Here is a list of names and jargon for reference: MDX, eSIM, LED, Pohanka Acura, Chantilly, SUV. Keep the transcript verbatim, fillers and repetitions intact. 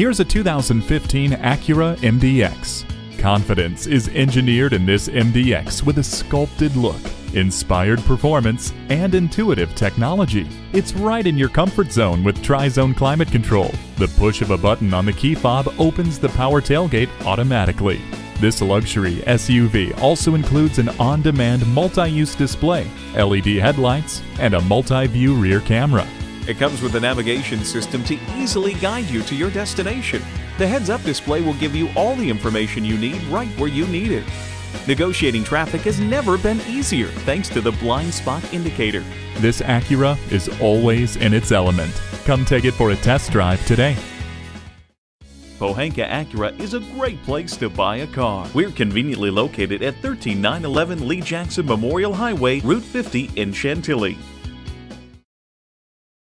Here's a two thousand fifteen Acura M D X. Confidence is engineered in this M D X with a sculpted look, inspired performance, and intuitive technology. It's right in your comfort zone with tri-zone climate control. The push of a button on the key fob opens the power tailgate automatically. This luxury S U V also includes an on-demand multi-use display, L E D headlights, and a multi-view rear camera. It comes with a navigation system to easily guide you to your destination. The heads-up display will give you all the information you need right where you need it. Negotiating traffic has never been easier thanks to the blind spot indicator. This Acura is always in its element. Come take it for a test drive today. Pohanka Acura is a great place to buy a car. We're conveniently located at one three nine one one Lee Jackson Memorial Highway, Route fifty in Chantilly.